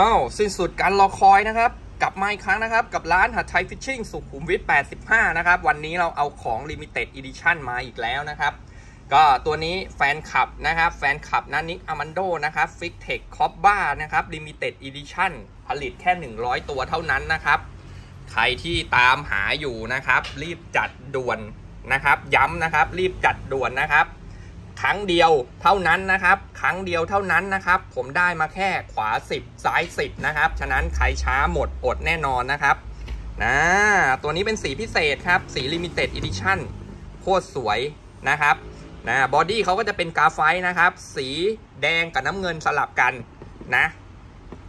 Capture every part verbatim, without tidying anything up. อ้าวสิ้นสุดการรอคอยนะครับกลับมาอีกครั้งนะครับกับร้านหัดไทยฟิชชิ่งสุขุมวิทแปดสิบห้านะครับวันนี้เราเอาของ Limited Edition มาอีกแล้วนะครับก็ตัวนี้แฟนคลับนะครับแฟนคลับนะนิกอามันโดนะครับฟิกเทคคอปบ้านะครับ Limited Edition ผลิตแค่หนึ่งร้อยตัวเท่านั้นนะครับใครที่ตามหาอยู่นะครับรีบจัดด่วนนะครับย้ำนะครับรีบจัดด่วนนะครับครั้งเดียวเท่านั้นนะครับครั้งเดียวเท่านั้นนะครับผมได้มาแค่ขวาสิบซ้ายสิบนะครับฉะนั้นใครช้าหมดอดแน่นอนนะครับนะตัวนี้เป็นสีพิเศษครับสี Limited Edition โคตรสวยนะครับนะบอดี้เขาก็จะเป็นกราไฟต์นะครับสีแดงกับน้ำเงินสลับกันนะ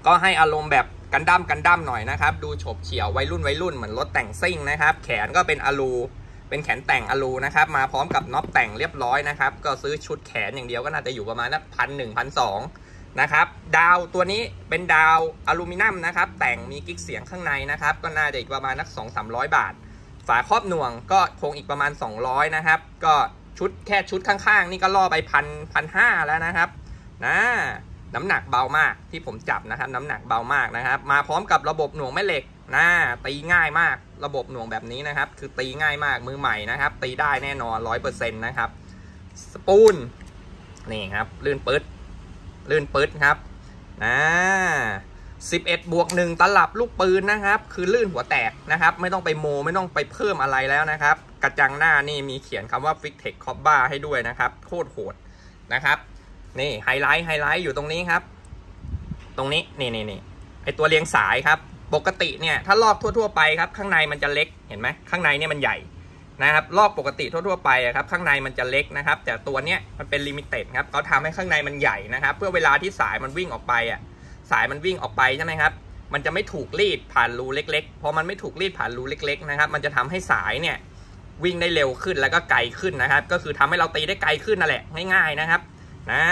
ก็ให้อารมณ์แบบกันดั้มกันดั้มหน่อยนะครับดูโฉบเฉี่ยววัยรุ่นวัยรุ่นเหมือนรถแต่งซิ่งนะครับแขนก็เป็นอะลูเป็นแขนแต่งอะลูนะครับมาพร้อมกับน็อตแต่งเรียบร้อยนะครับก็ซื้อชุดแขนอย่างเดียวก็น่าจะอยู่ประมาณนักพันหนึ่งพันสองนะครับดาวตัวนี้เป็นดาวอลูมิเนียมนะครับแต่งมีกิ๊กเสียงข้างในนะครับก็น่าจะอีกประมาณนักสองสามร้อยบาทฝาครอบหน่วงก็คงอีกประมาณสองร้อยนะครับก็ชุดแค่ชุดข้างๆนี่ก็ล่อไปพันพันห้าแล้วนะครับนะน้ำหนักเบามากที่ผมจับนะครับน้ำหนักเบามากนะครับมาพร้อมกับระบบหน่วงแม่เหล็กนะตีง่ายมากระบบหน่วงแบบนี้นะครับคือตีง่ายมากมือใหม่นะครับตีได้แน่นอน ร้อยเปอร์เซ็นต์ นะครับสปูนนี่ครับลื่นปื๊ดลื่นปื๊ดครับนะสิบเอ็ดบวกหนึ่งตลับลูกปืนนะครับคือลื่นหัวแตกนะครับไม่ต้องไปโมไม่ต้องไปเพิ่มอะไรแล้วนะครับกระจังหน้านี่มีเขียนคำว่า Fixtech Cobra ให้ด้วยนะครับโคตรโหดนะครับนี่ไฮไลท์ไฮไลท์อยู่ตรงนี้ครับตรงนี้นี่นี่นี่ไอตัวเรียงสายครับปกติเนี่ยถ้ารอบทั่วๆไปครับข้างในมันจะเล็กเห็นไหมข้างในเนี่ยมันใหญ่นะครับรอบปกติทั่วๆไปครับข้างในมันจะเล็กนะครับแต่ตัวเนี้ยมันเป็นลิมิเต็ดครับเขาทำให้ข้างในมันใหญ่นะครับเพื่อเวลาที่สายมันวิ่งออกไปอ่ะสายมันวิ่งออกไปใช่ไหมครับมันจะไม่ถูกรีดผ่านรูเล็กๆพอมันไม่ถูกรีดผ่านรูเล็กๆนะครับมันจะทำให้สายเนี่ยวิ่งได้เร็วขึ้นแล้วก็ไกลขึ้นนะครับก็คือทำให้เราตีได้ไกลขึ้นนั่นแหละง่ายๆนะครับนะ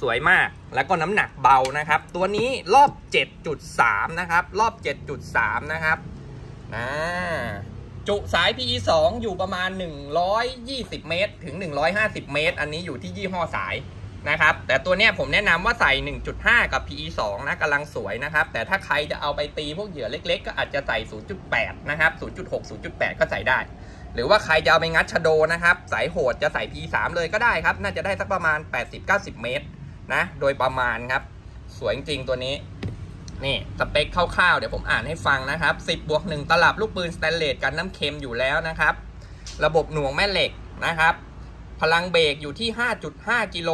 สวยมากแล้วก็น้ำหนักเบานะครับตัวนี้รอบ เจ็ดจุดสาม นะครับรอบ เจ็ดจุดสาม นะครับนะจุสาย พี อี ทู อยู่ประมาณหนึ่งร้อยยี่สิบเมตรถึงหนึ่งร้อยห้าสิบเมตรอันนี้อยู่ที่ยี่ห้อสายนะครับแต่ตัวเนี้ยผมแนะนำว่าใส่ หนึ่งจุดห้า กับ พี อี ทู นะกำลังสวยนะครับแต่ถ้าใครจะเอาไปตีพวกเหยื่อเล็กๆก็อาจจะใส่ ศูนย์จุดแปด นะครับ ศูนย์จุดหก ศูนย์จุดแปด ก็ใส่ได้หรือว่าใครจะเอาไปงัดชะโดนะครับสายโหดจะใส่ พี สาม เลยก็ได้ครับน่าจะได้สักประมาณ แปดสิบถึงเก้าสิบ เมตรนะโดยประมาณครับสวยจริงตัวนี้นี่สเปคคร่าวๆเดี๋ยวผมอ่านให้ฟังนะครับสิบบวกหนึ่งตลับลูกปืนสแตนเลสกันน้ำเค็มอยู่แล้วนะครับระบบหน่วงแม่เหล็กนะครับพลังเบรกอยู่ที่ ห้าจุดห้า กิโล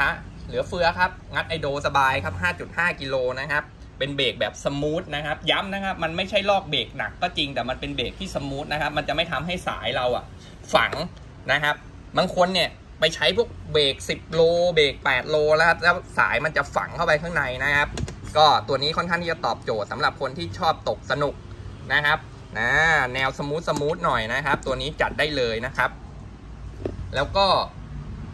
ฮะเหลือเฟือครับงัดไอโดสบายครับ ห้าจุดห้า กิโลนะครับเป็นเบรกแบบสมูทนะครับย้ำนะครับมันไม่ใช่ลอกเบรกหนักก็จริงแต่มันเป็นเบรกที่สมูทนะครับมันจะไม่ทำให้สายเราอ่ะฝังนะครับบางคนเนี่ยไปใช้พวกเบรกสิบโลเบรกแปดโลแล้วครับแล้วสายมันจะฝังเข้าไปข้างในนะครับก็ตัวนี้ค่อนข้างที่จะตอบโจทย์สำหรับคนที่ชอบตกสนุกนะครับนะแนวสมูทสมูทหน่อยนะครับตัวนี้จัดได้เลยนะครับแล้วก็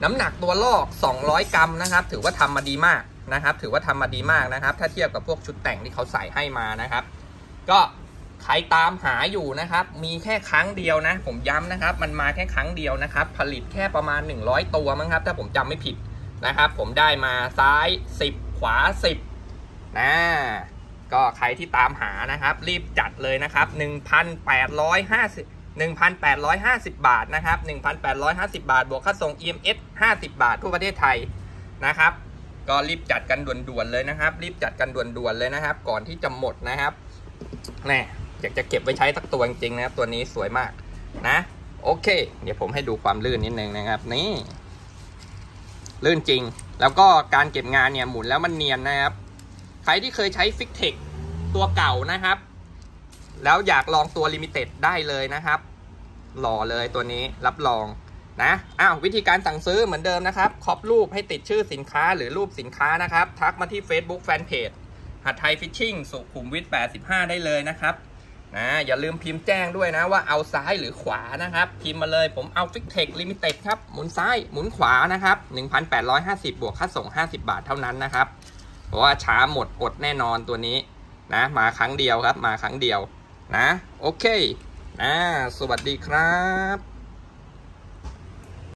น้ำหนักตัวลอกสองร้อยกรัมนะครับถือว่าทำมาดีมากนะครับถือว่าทำมาดีมากนะครับถ้าเทียบกับพวกชุดแต่งที่เขาใส่ให้มานะครับก็ใครตามหาอยู่นะครับมีแค่ครั้งเดียวนะผมย้ำนะครับมันมาแค่ครั้งเดียวนะครับผลิตแค่ประมาณหนึ่งร้อยตัวมั้งครับถ้าผมจำไม่ผิดนะครับผมได้มาซ้ายสิบขวาสิบนะก็ใครที่ตามหานะครับรีบจัดเลยนะครับ หนึ่งพันแปดร้อยห้าสิบ หนึ่งพันแปดร้อยห้าสิบบาทนะครับ หนึ่งพันแปดร้อยห้าสิบ บาทบวกค่าส่ง อี เอ็ม เอส ห้าสิบบาททั่วประเทศไทยนะครับก็รีบจัดกันด่วนๆเลยนะครับรีบจัดกันด่วนๆเลยนะครับก่อนที่จะหมดนะครับแน่อยากจะเก็บไว้ใช้สักตัวจริงๆนะครับตัวนี้สวยมากนะโอเคเดี๋ยวผมให้ดูความลื่นนิดนึงนะครับนี่ลื่นจริงแล้วก็การเก็บงานเนี่ยหมุนแล้วมันเนียนนะครับใครที่เคยใช้ฟิกเทคตัวเก่านะครับแล้วอยากลองตัวลิมิเต็ดได้เลยนะครับหล่อเลยตัวนี้รับรองนะอ้าววิธีการสั่งซื้อเหมือนเดิมนะครับครอบรูปให้ติดชื่อสินค้าหรือรูปสินค้านะครับทักมาที่ Facebook Fanpage หัดไทยฟิชชิ่งสุขุมวิทแปดสิบห้าได้เลยนะครับนะอย่าลืมพิมพ์แจ้งด้วยนะว่าเอาซ้ายหรือขวานะครับพิมพ์มาเลยผมเอา Fixtech Limited ครับหมุนซ้ายหมุนขวานะครับ หนึ่งพันแปดร้อยห้าสิบ บวกค่าส่งห้าสิบบาทเท่านั้นนะครับเพราะว่าช้าหมดอดแน่นอนตัวนี้นะมาครั้งเดียวครับมาครั้งเดียวนะโอเคนะสวัสดีครับ